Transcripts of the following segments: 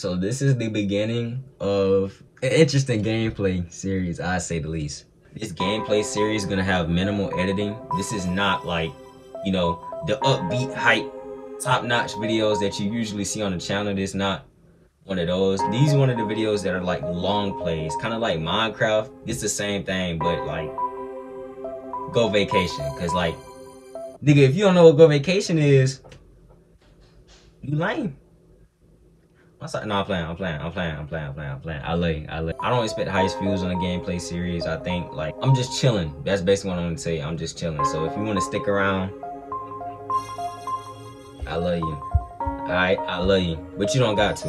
So this is the beginning of an interesting gameplay series, I say the least. This gameplay series is gonna have minimal editing. This is not like, you know, the upbeat hype, top-notch videos that you usually see on the channel. This is not one of those. These are one of the videos that are like long plays, kind of like Minecraft. It's the same thing, but like Go Vacation. Cause like, nigga, if you don't know what Go Vacation is, you lame. No, I'm playing. I lay. I don't expect highest views on a gameplay series. I think, like, I'm just chilling. That's basically what I'm gonna tell you. I'm just chilling. So if you wanna stick around, I love you. Alright, I love you. But you don't got to.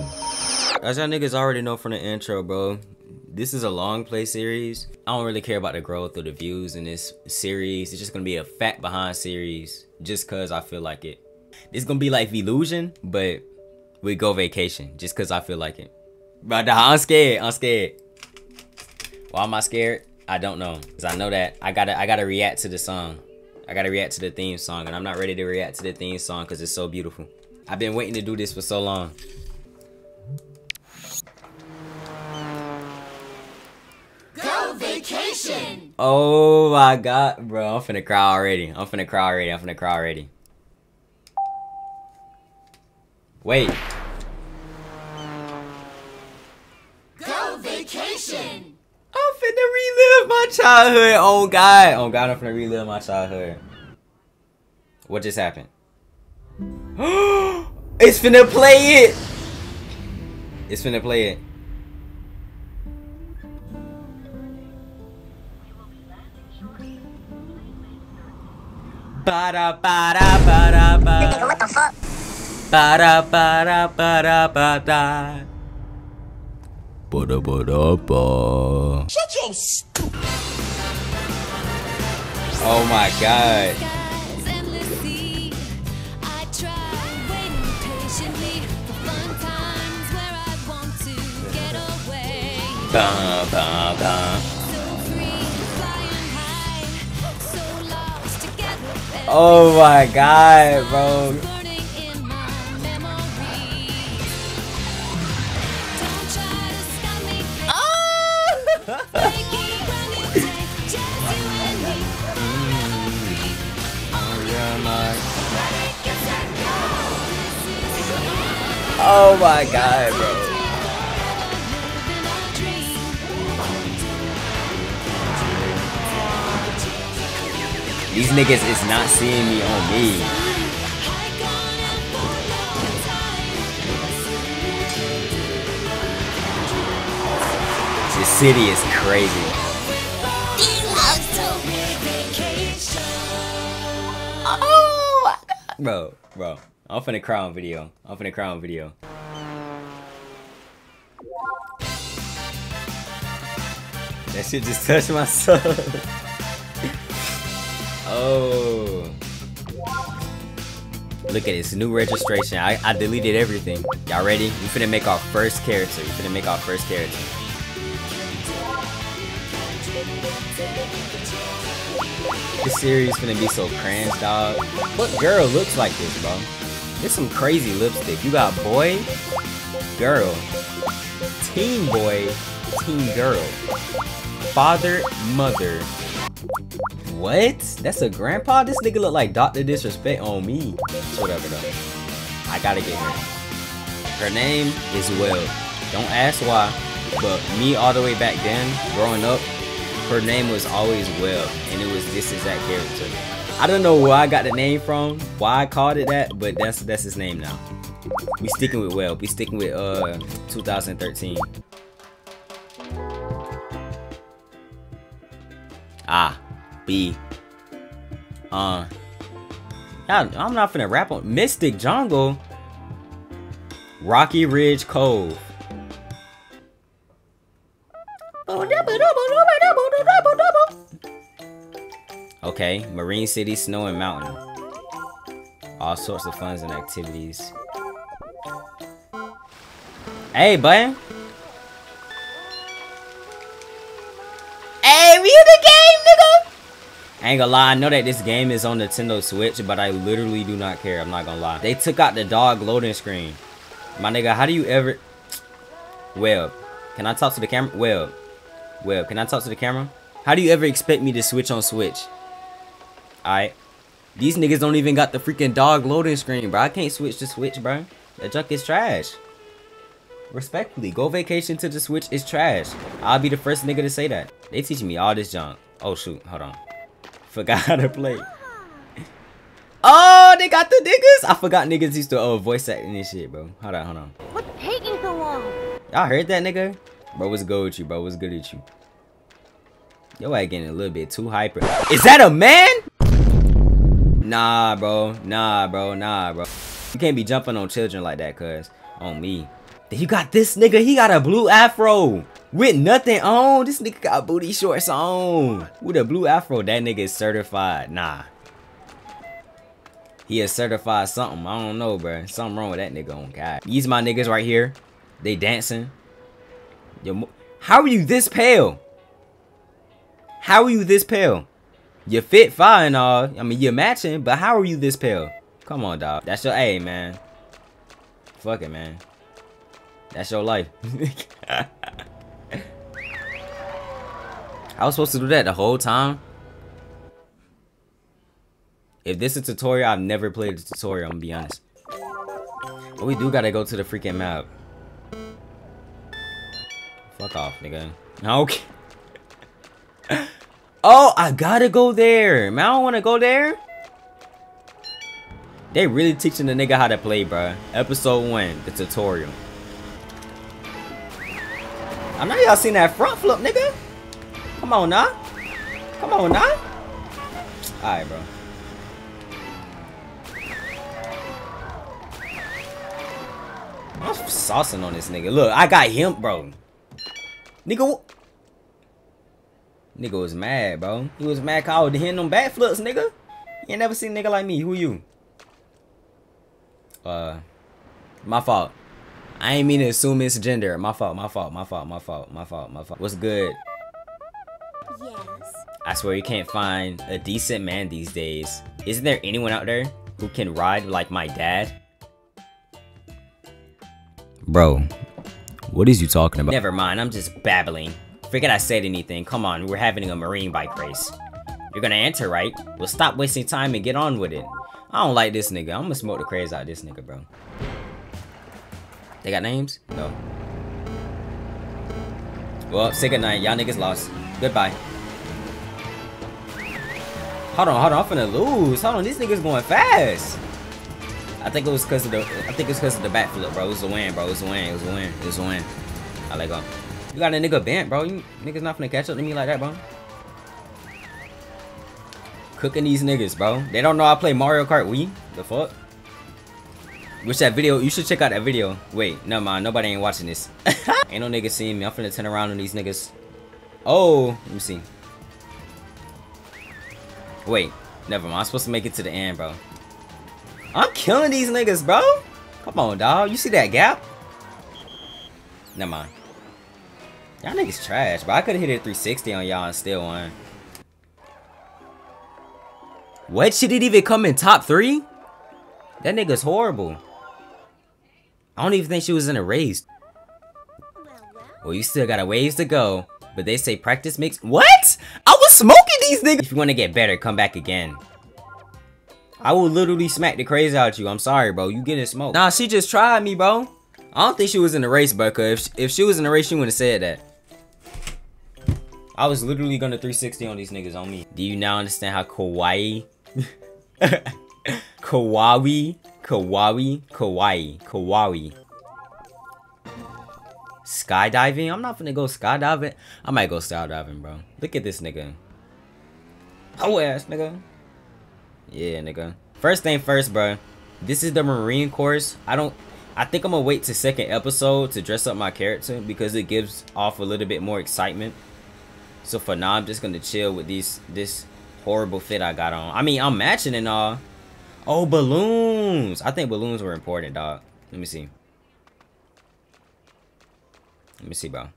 As y'all niggas already know from the intro, bro, this is a long play series. I don't really care about the growth or the views in this series. It's just gonna be a fat behind series just cause I feel like it. It's gonna be like Vlusion, but we Go Vacation, just cause I feel like it. But nah, I'm scared. Why am I scared? I don't know. Cause I know that I gotta react to the song. I gotta react to the theme song, and I'm not ready to react to the theme song cause it's so beautiful. I've been waiting to do this for so long. Go Vacation! Oh my God, bro, I'm finna cry already. Wait. Go Vacation! I'm finna relive my childhood. Oh God, I'm finna relive my childhood. What just happened? It's finna play it. Ba da ba da ba da ba. What the fuck? Ba-da-ba-da-ba-da-ba-da. Ba-da-ba-da-ba. Shut your stupid. Oh my God. Ba ba ba. Oh my God, bro. Oh my God, bro. These niggas is not seeing me on me. This city is crazy. Oh my God. Bro. I'm finna cry on video. That shit just touched my soul. Oh. Look at this new registration. I deleted everything. Y'all ready? We finna make our first character. This series finna be so cringe, dog. What girl looks like this, bro? There's some crazy lipstick. You got boy, girl, teen boy, teen girl, father, mother. What? That's a grandpa? This nigga look like Dr. Disrespect on me. It's whatever though. I gotta get her. Her name is Will. Don't ask why, but me all the way back then, growing up, her name was always Will, and it was this exact character. I don't know where I got the name from, why I called it that, but that's his name now. We sticking with Well. We sticking with 2013. I'm not finna rap on Mystic Jungle. Rocky Ridge Cove. Okay, Marine City, Snow and Mountain. All sorts of fun and activities. Hey, bud. Hey, we in the game, nigga! I ain't gonna lie, I know that this game is on Nintendo Switch, but I literally do not care. I'm not gonna lie. They took out the dog loading screen. My nigga, how do you ever... Web. Can I talk to the camera? Web. Web. Can I talk to the camera? How do you ever expect me to switch on Switch? Alright. These niggas don't even got the freaking dog loading screen, bro. I can't switch to Switch, bro. That junk is trash. Respectfully, Go Vacation to the Switch is trash. I'll be the first nigga to say that. They teaching me all this junk. Oh, shoot. Hold on. Forgot how to play. Oh, they got the niggas. I forgot niggas used to voice acting and shit, bro. Hold on, hold on. What's taking so long? Y'all heard that, nigga? Bro, what's good with you, bro? What's good with you? Yo, I getting a little bit too hyper. Is that a man? Nah, bro. Nah, bro. Nah, bro. You can't be jumping on children like that, cuz. On me. You got this nigga. He got a blue afro. With nothing on. This nigga got booty shorts on. With a blue afro, that nigga is certified. Nah. He is certified something. I don't know, bro. Something wrong with that nigga on God. These my niggas right here. They dancing. Yo, how are you this pale? How are you this pale? You fit fine and all. I mean, you're matching, but how are you this pale? Come on, dog. That's your A, man. Fuck it, man. That's your life. I was supposed to do that the whole time? If this is a tutorial, I've never played a tutorial, I'm gonna be honest. But we do gotta go to the freaking map. Fuck off, nigga. Okay. Oh, I gotta go there. Man, I don't wanna go there. They really teaching the nigga how to play, bruh. Episode 1, the tutorial. I know y'all seen that front flip, nigga. Come on now. Come on now. Alright, bro. I'm saucing on this nigga. Look, I got him, bro. Nigga was mad, bro. He was mad cause I was hitting them backflips, nigga. You ain't never seen a nigga like me. Who you? My fault. I ain't mean to assume it's gender. My fault, my fault, my fault, my fault, my fault, my fault. What's good? Yes. I swear you can't find a decent man these days. Isn't there anyone out there who can ride like my dad? Bro, what is you talking about? Never mind, I'm just babbling. Forget I said anything. Come on, we're having a marine bike race. You're gonna enter, right? Well, stop wasting time and get on with it. I don't like this nigga. I'm gonna smoke the craze out of this nigga, bro. They got names? No. Well, say goodnight. Y'all niggas lost. Goodbye. Hold on, hold on. I'm finna lose. Hold on, these niggas going fast. I think it was because of the backflip, bro. It was a win, bro. It was a win. It was a win. It was a win. I let go. You got a nigga bent, bro. You niggas not finna catch up to me like that, bro. Cooking these niggas, bro. They don't know I play Mario Kart Wii. The fuck? Which that video, you should check out that video. Wait, never mind, nobody ain't watching this. Ain't no niggas seeing me. I'm finna turn around on these niggas. Oh, let me see. Wait, never mind. I'm supposed to make it to the end, bro. I'm killing these niggas, bro. Come on, dog. You see that gap? Never mind. Y'all niggas trash, bro. I could've hit it 360 on y'all and still won. What? Shit, it even come in top 3? That nigga's horrible. I don't even think she was in a race. Well, you still got a ways to go, but they say practice makes— What? I was smoking these niggas! If you want to get better, come back again. I will literally smack the crazy out of you. I'm sorry, bro. You getting smoked. Nah, she just tried me, bro. I don't think she was in the race, bro, cause if she was in the race, she wouldn't have said that. I was literally gonna 360 on these niggas on me. Do you now understand how kawaii? Kawaii, kawaii, kawaii, kawaii. Skydiving? I'm not finna go skydiving. I might go skydiving, bro. Look at this nigga. Ho ass, nigga. Yeah, nigga. First thing first, bro. This is the Marine course. I think I'm gonna wait to second episode to dress up my character because it gives off a little bit more excitement. So for now, I'm just gonna chill with this horrible fit I got on. I mean, I'm matching and all. Oh, balloons! I think balloons were important, dog. Let me see. Let me see, bro.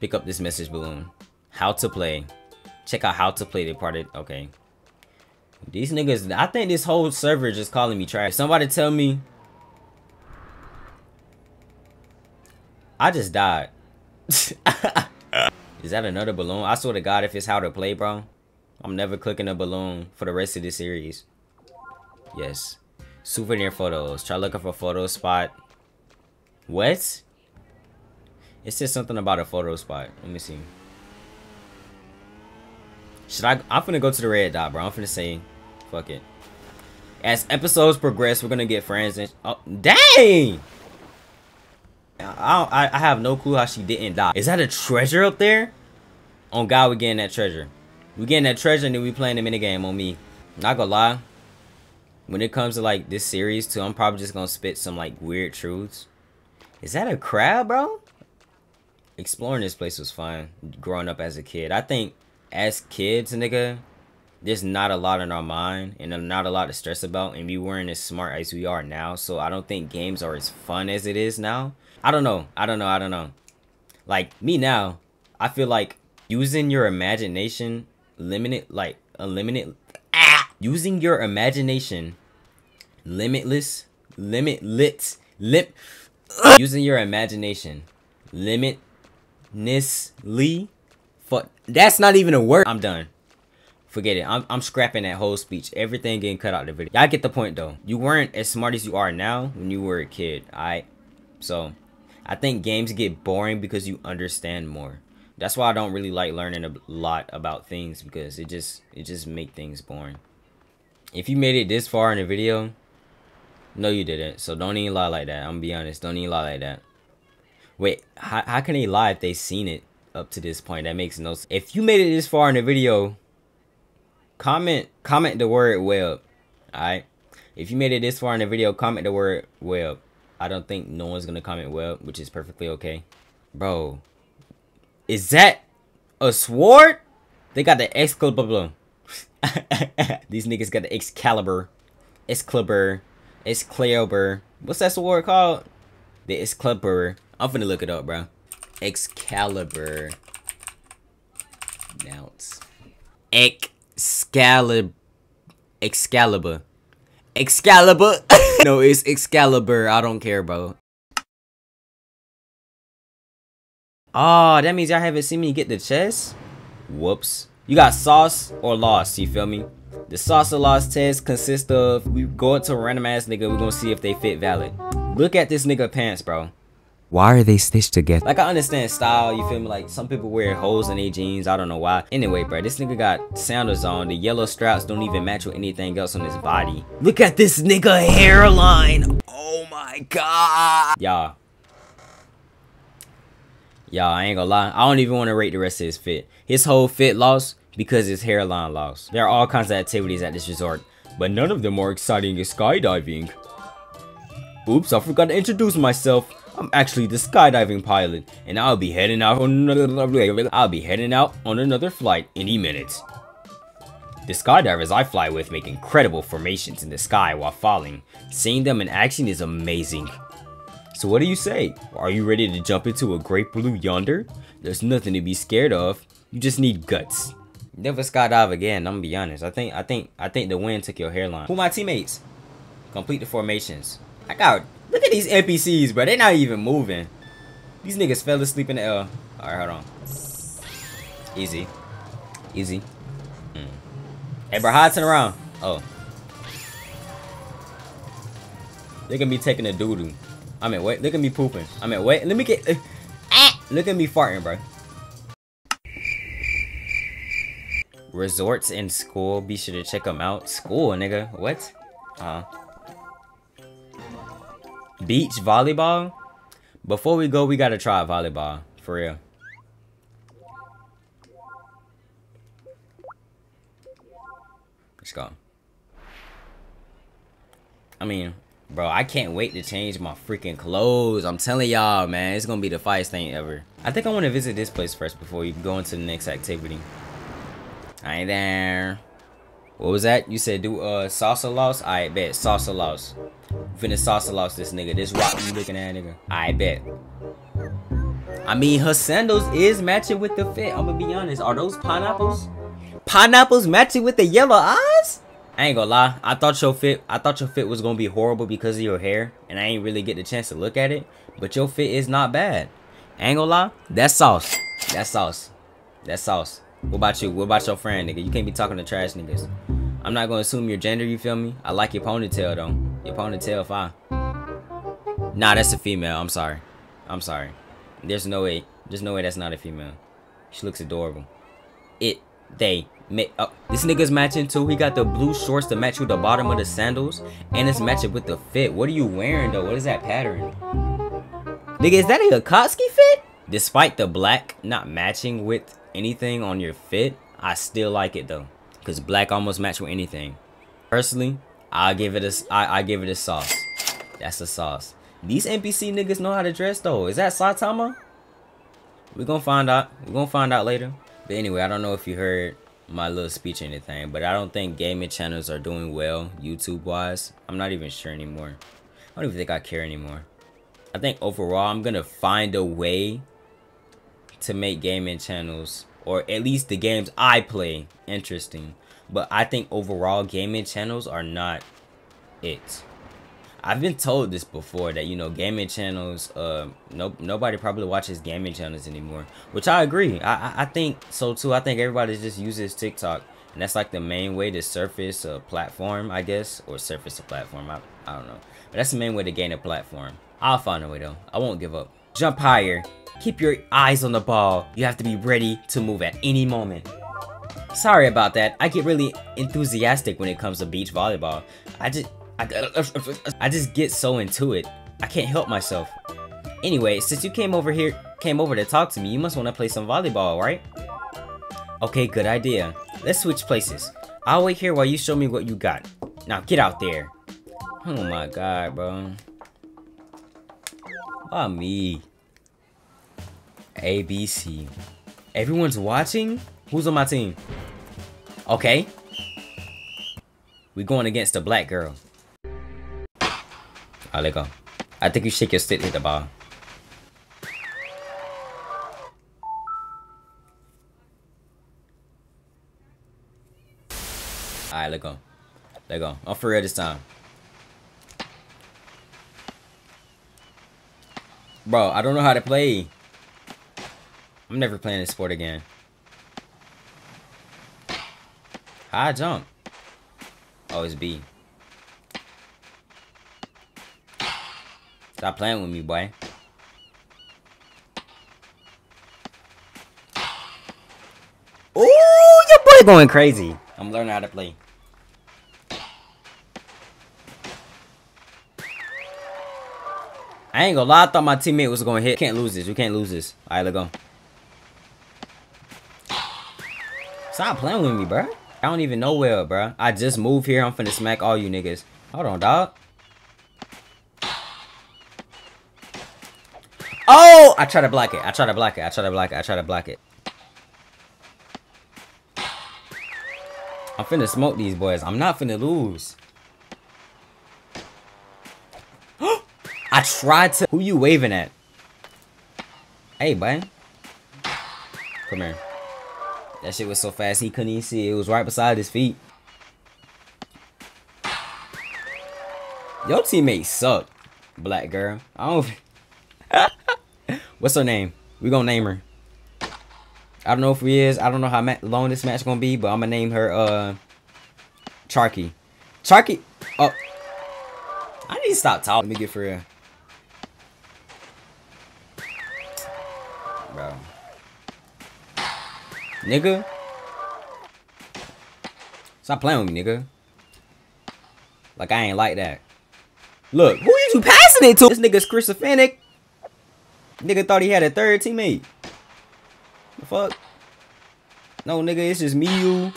Pick up this message balloon. How to play. Check out how to play. They parted. Okay. These niggas. I think this whole server is just calling me trash. Somebody tell me. I just died. Is that another balloon? I swear to God, if it's how to play, bro, I'm never clicking a balloon for the rest of this series. Yes. Souvenir photos. Try looking for photo spot. What? It says something about a photo spot. Let me see. Should I? I'm finna go to the red dot, bro. I'm finna say, fuck it. As episodes progress, we're gonna get friends and. Oh, dang! I have no clue how she didn't die. Is that a treasure up there? On God, we getting that treasure. We getting that treasure, and then we playing the minigame on me. Not gonna lie. When it comes to like this series too, I'm probably just gonna spit some like weird truths. Is that a crab, bro? Exploring this place was fun. Growing up as a kid, I think as kids, nigga, there's not a lot on our mind and not a lot to stress about, and we weren't as smart as we are now, so I don't think games are as fun as it is now. I don't know. Like me now, I feel like using your imagination limitlessly. Fuck, that's not even a word. I'm done. Forget it. I'm scrapping that whole speech. Everything getting cut out of the video. Y'all get the point though. You weren't as smart as you are now when you were a kid. Alright. So I think games get boring because you understand more. That's why I don't really like learning a lot about things, because it just make things boring. If you made it this far in the video, no you didn't. So don't even lie like that. I'm gonna be honest. Don't even lie like that. Wait, how can they lie if they seen it up to this point? That makes no sense. If you made it this far in the video, comment the word web. Alright? If you made it this far in the video, comment the word web. I don't think no one's gonna comment web, which is perfectly okay. Bro. Is that a sword? They got the Excalibur balloon. These niggas got the Excalibur. Excalibur. Excalibur. What's that sword called? The Excalibur. I'm finna look it up, bro. Excalibur. Now it's Excalibur. No, it's Excalibur. I don't care, bro. Oh, that means y'all haven't seen me get the chest? Whoops. You got sauce or loss, you feel me? The sauce or loss test consists of, we go up to a random ass nigga, we're gonna see if they fit valid. Look at this nigga pants, bro. Why are they stitched together? Like, I understand style, you feel me? Like, some people wear holes in their jeans, I don't know why. Anyway, bro, this nigga got sandals on. The yellow straps don't even match with anything else on his body. Look at this nigga hairline. Oh my God. Y'all. Y'all, I ain't gonna lie. I don't even want to rate the rest of his fit. His whole fit lost because his hairline lost. There are all kinds of activities at this resort, but none of them are exciting as skydiving. Oops, I forgot to introduce myself. I'm actually the skydiving pilot, and I'll be heading out on another flight any minute. The skydivers I fly with make incredible formations in the sky while falling. Seeing them in action is amazing. So what do you say? Are you ready to jump into a great blue yonder? There's nothing to be scared of. You just need guts. Never skydive again, I'm gonna be honest. I think the wind took your hairline. Who my teammates? Complete the formations. I got, look at these NPCs, bro. They're not even moving. These niggas fell asleep in the L. Alright, hold on. Easy. Easy. Hey, bro, how I turn around? Oh. They're gonna be taking a doo-doo. I mean, wait, look at me pooping. I mean, wait, let me get. Look at me farting, bro. Resorts and school. Be sure to check them out. School, nigga. What? Beach volleyball? Before we go, we gotta try volleyball. For real. Let's go. I mean. Bro, I can't wait to change my freaking clothes. I'm telling y'all, man. It's going to be the finest thing ever. I think I want to visit this place first before you go into the next activity. Hi there. What was that? You said do salsa loss? I bet. Salsa loss. Finna salsa loss this nigga. This rock you looking at, nigga. I bet. I mean, her sandals is matching with the fit. I'm going to be honest. Are those pineapples? Pineapples matching with the yellow eyes? I ain't gonna lie, I thought your fit was gonna be horrible because of your hair, and I ain't really get the chance to look at it, but your fit is not bad. Ain't gonna lie, that's sauce. That's sauce. That's sauce. What about you? What about your friend, nigga? You can't be talking to trash niggas. I'm not gonna assume your gender, you feel me? I like your ponytail, though. Your ponytail, fine. Nah, that's a female. I'm sorry. I'm sorry. There's no way. There's no way that's not a female. She looks adorable. Oh, this nigga's matching too. He got the blue shorts to match with the bottom of the sandals, and it's matching with the fit. What are you wearing though? What is that pattern? Nigga, is that a Koski fit? Despite the black not matching with anything on your fit, I still like it though, cause black almost match with anything. Personally, I give it a sauce. That's a sauce. These NPC niggas know how to dress though. Is that Saitama? We're gonna find out. We're gonna find out later. But anyway, I don't know if you heard my little speech or anything, but I don't think gaming channels are doing well YouTube wise. I'm not even sure anymore. I don't even think I care anymore. I think overall I'm gonna find a way to make gaming channels, or at least the games I play, interesting. But I think overall gaming channels are not it. I've been told this before, that, you know, gaming channels, nobody probably watches gaming channels anymore, which I agree. I think so too. I think everybody just uses TikTok, and that's like the main way to surface a platform, I guess, or surface a platform. I don't know, but that's the main way to gain a platform. I'll find a way though. I won't give up. Jump higher. Keep your eyes on the ball. You have to be ready to move at any moment. Sorry about that. I get really enthusiastic when it comes to beach volleyball. I just get so into it. I can't help myself. Anyway, since you came over to talk to me, you must want to play some volleyball, right? Okay, good idea. Let's switch places. I'll wait here while you show me what you got. Now get out there. Oh my god, bro. Why me? ABC. Everyone's watching? Who's on my team? Okay. We're going against a black girl. All right, let go. I think you shake your stick, hit the ball. All right, let go. Let go. I'm for real this time. Bro, I don't know how to play. I'm never playing this sport again. High jump. Oh, it's B. Stop playing with me, boy. Ooh, your boy going crazy. I'm learning how to play. I ain't gonna lie, I thought my teammate was gonna hit. Can't lose this. We can't lose this. All right, let go. Stop playing with me, bro. I don't even know well, bro. I just moved here. I'm finna smack all you niggas. Hold on, dog. Oh! I try to block it. I try to block it. I try to block it. I try to block it. I'm finna smoke these boys. I'm not finna lose. I tried to... Who you waving at? Hey, bud. Come here. That shit was so fast he couldn't even see it. It was right beside his feet. Your teammates suck, black girl. I don't... What's her name? We gonna name her. I don't know if we is. I don't know how long this match gonna be, but I'm gonna name her Charky. Charky. Oh, I need to stop talking. Let me get for real, bro. Nigga, stop playing with me, nigga. Like I ain't like that. Look, who you passing it to? This nigga's schizophrenic. Nigga thought he had a third teammate. The fuck? No, nigga, it's just me, you.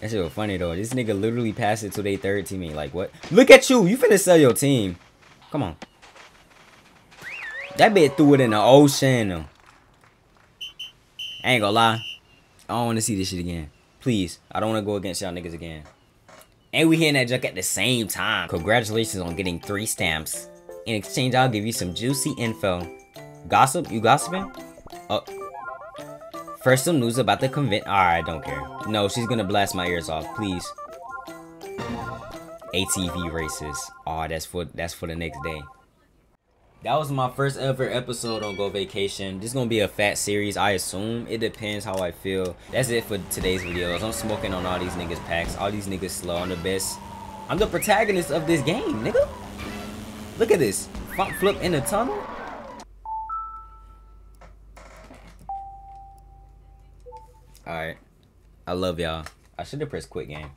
That shit was funny, though. This nigga literally passed it to their third teammate. Like, what? Look at you. You finna sell your team. Come on. That bitch threw it in the ocean. I ain't gonna lie. I don't want to see this shit again. Please. I don't want to go against y'all niggas again. And we hitting that junk at the same time. Congratulations on getting 3 stamps. In exchange, I'll give you some juicy info. Gossip? You gossiping? Oh. First, some news about the convent. Alright, I don't care. No, she's gonna blast my ears off. Please. ATV races. Aw, that's for the next day. That was my first ever episode on Go Vacation. This is gonna be a fat series, I assume. It depends how I feel. That's it for today's videos. I'm smoking on all these niggas' packs. All these niggas slow. I'm the best. I'm the protagonist of this game, nigga. Look at this. Front flip in the tunnel. Alright. I love y'all. I should have pressed quit game.